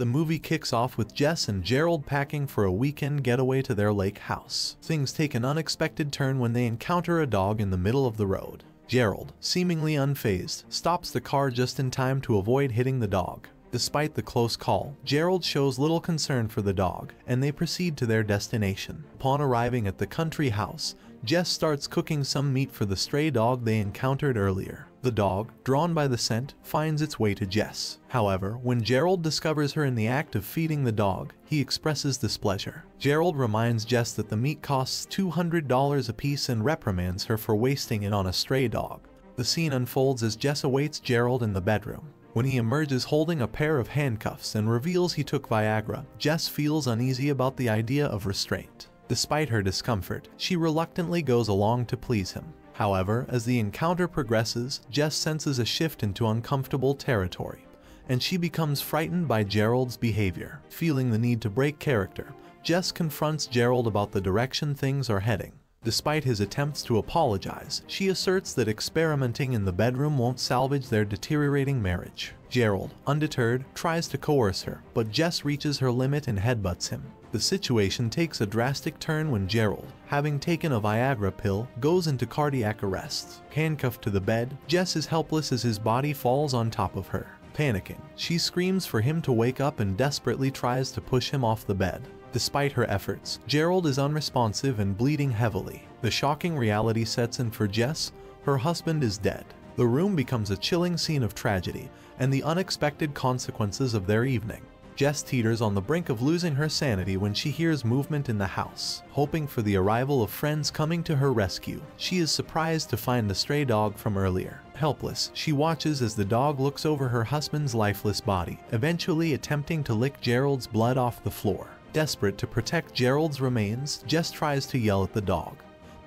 The movie kicks off with Jess and Gerald packing for a weekend getaway to their lake house. Things take an unexpected turn when they encounter a dog in the middle of the road. Gerald, seemingly unfazed, stops the car just in time to avoid hitting the dog. Despite the close call, Gerald shows little concern for the dog, and they proceed to their destination. Upon arriving at the country house, Jess starts cooking some meat for the stray dog they encountered earlier. The dog, drawn by the scent, finds its way to Jess. However, when Gerald discovers her in the act of feeding the dog, he expresses displeasure. Gerald reminds Jess that the meat costs $200 apiece and reprimands her for wasting it on a stray dog. The scene unfolds as Jess awaits Gerald in the bedroom. When he emerges holding a pair of handcuffs and reveals he took Viagra, Jess feels uneasy about the idea of restraint. Despite her discomfort, she reluctantly goes along to please him. However, as the encounter progresses, Jess senses a shift into uncomfortable territory, and she becomes frightened by Gerald's behavior. Feeling the need to break character, Jess confronts Gerald about the direction things are heading. Despite his attempts to apologize, she asserts that experimenting in the bedroom won't salvage their deteriorating marriage. Gerald, undeterred, tries to coerce her, but Jess reaches her limit and headbutts him. The situation takes a drastic turn when Gerald, having taken a Viagra pill, goes into cardiac arrest. Handcuffed to the bed, Jess is helpless as his body falls on top of her. Panicking, she screams for him to wake up and desperately tries to push him off the bed. Despite her efforts, Gerald is unresponsive and bleeding heavily. The shocking reality sets in for Jess. Her husband is dead. The room becomes a chilling scene of tragedy and the unexpected consequences of their evening. Jess teeters on the brink of losing her sanity when she hears movement in the house. Hoping for the arrival of friends coming to her rescue, she is surprised to find the stray dog from earlier. Helpless, she watches as the dog looks over her husband's lifeless body, eventually attempting to lick Gerald's blood off the floor. Desperate to protect Gerald's remains, Jess tries to yell at the dog,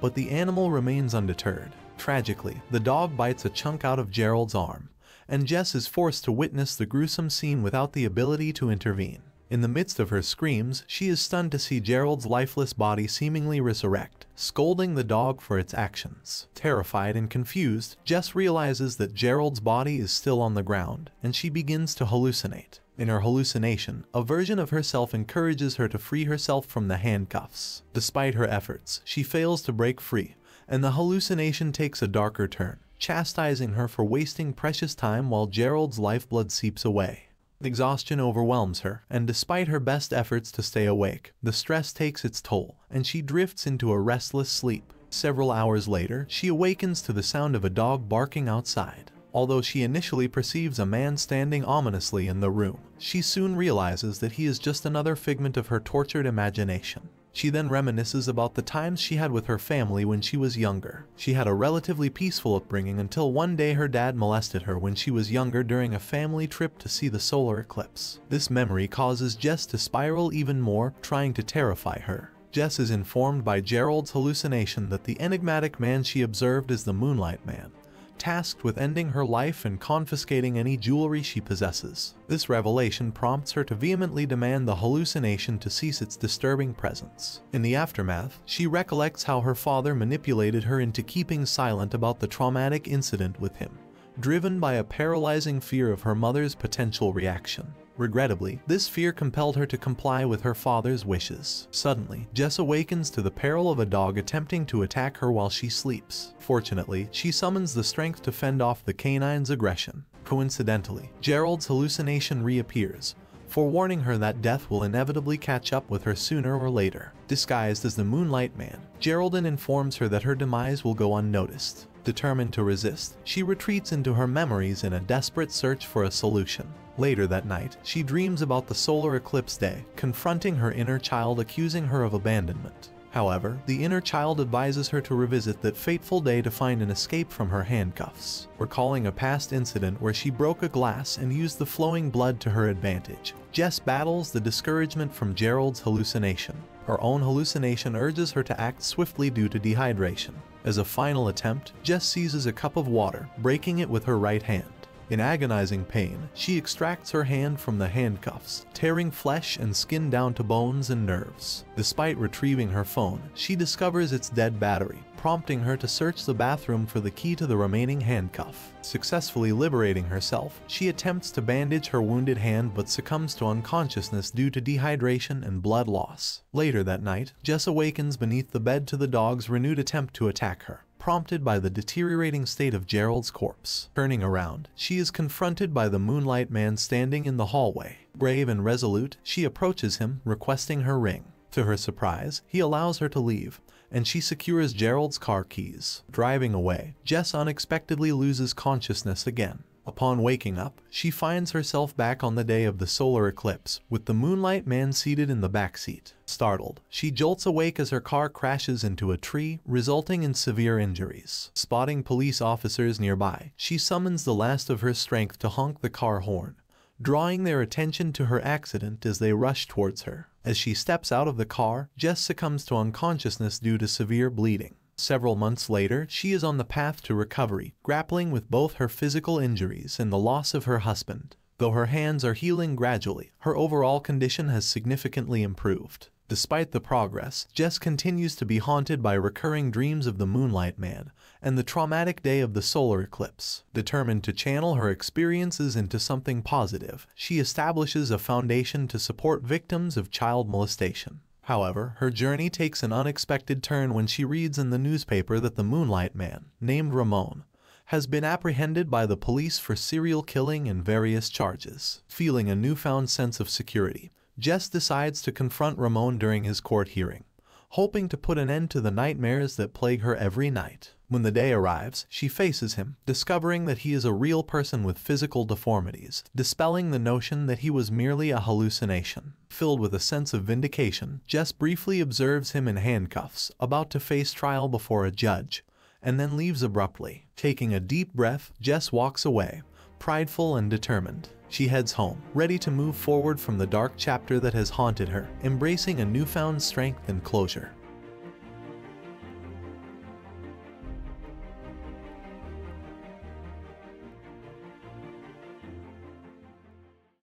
but the animal remains undeterred. Tragically, the dog bites a chunk out of Gerald's arm, and Jess is forced to witness the gruesome scene without the ability to intervene. In the midst of her screams, she is stunned to see Gerald's lifeless body seemingly resurrect, scolding the dog for its actions. Terrified and confused, Jess realizes that Gerald's body is still on the ground, and she begins to hallucinate. In her hallucination, a version of herself encourages her to free herself from the handcuffs. Despite her efforts, she fails to break free, and the hallucination takes a darker turn, chastising her for wasting precious time while Gerald's lifeblood seeps away. Exhaustion overwhelms her, and despite her best efforts to stay awake, the stress takes its toll, and she drifts into a restless sleep. Several hours later, she awakens to the sound of a dog barking outside. Although she initially perceives a man standing ominously in the room, she soon realizes that he is just another figment of her tortured imagination. She then reminisces about the times she had with her family when she was younger. She had a relatively peaceful upbringing until one day her dad molested her when she was younger during a family trip to see the solar eclipse. This memory causes Jess to spiral even more, trying to terrify her. Jess is informed by Gerald's hallucination that the enigmatic man she observed is the Moonlight Man, tasked with ending her life and confiscating any jewelry she possesses. This revelation prompts her to vehemently demand the hallucination to cease its disturbing presence. In the aftermath, she recollects how her father manipulated her into keeping silent about the traumatic incident with him, driven by a paralyzing fear of her mother's potential reaction. Regrettably, this fear compelled her to comply with her father's wishes. Suddenly, Jess awakens to the peril of a dog attempting to attack her while she sleeps. Fortunately, she summons the strength to fend off the canine's aggression. Coincidentally, Gerald's hallucination reappears, forewarning her that death will inevitably catch up with her sooner or later. Disguised as the Moonlight Man, Gerald informs her that her demise will go unnoticed. Determined to resist, she retreats into her memories in a desperate search for a solution. Later that night, she dreams about the solar eclipse day, confronting her inner child accusing her of abandonment. However, the inner child advises her to revisit that fateful day to find an escape from her handcuffs, recalling a past incident where she broke a glass and used the flowing blood to her advantage. Jess battles the discouragement from Gerald's hallucination. Her own hallucination urges her to act swiftly due to dehydration. As a final attempt, Jess seizes a cup of water, breaking it with her right hand. In agonizing pain, she extracts her hand from the handcuffs, tearing flesh and skin down to bones and nerves. Despite retrieving her phone, she discovers its dead battery, prompting her to search the bathroom for the key to the remaining handcuff. Successfully liberating herself, she attempts to bandage her wounded hand but succumbs to unconsciousness due to dehydration and blood loss. Later that night, Jess awakens beneath the bed to the dog's renewed attempt to attack her, prompted by the deteriorating state of Gerald's corpse. Turning around, she is confronted by the Moonlight Man standing in the hallway. Brave and resolute, she approaches him, requesting her ring. To her surprise, he allows her to leave, and she secures Gerald's car keys. Driving away, Jess unexpectedly loses consciousness again. Upon waking up, she finds herself back on the day of the solar eclipse, with the Moonlight Man seated in the backseat. Startled, she jolts awake as her car crashes into a tree, resulting in severe injuries. Spotting police officers nearby, she summons the last of her strength to honk the car horn, drawing their attention to her accident as they rush towards her. As she steps out of the car, Jess succumbs to unconsciousness due to severe bleeding. Several months later, she is on the path to recovery, grappling with both her physical injuries and the loss of her husband. Though her hands are healing gradually, her overall condition has significantly improved. Despite the progress, Jess continues to be haunted by recurring dreams of the Moonlight Man and the traumatic day of the solar eclipse. Determined to channel her experiences into something positive, she establishes a foundation to support victims of child molestation. However, her journey takes an unexpected turn when she reads in the newspaper that the Moonlight Man, named Ramon, has been apprehended by the police for serial killing and various charges. Feeling a newfound sense of security, Jess decides to confront Ramon during his court hearing, hoping to put an end to the nightmares that plague her every night. When the day arrives, she faces him, discovering that he is a real person with physical deformities, dispelling the notion that he was merely a hallucination. Filled with a sense of vindication, Jess briefly observes him in handcuffs, about to face trial before a judge, and then leaves abruptly. Taking a deep breath, Jess walks away, prideful and determined. She heads home, ready to move forward from the dark chapter that has haunted her, embracing a newfound strength and closure.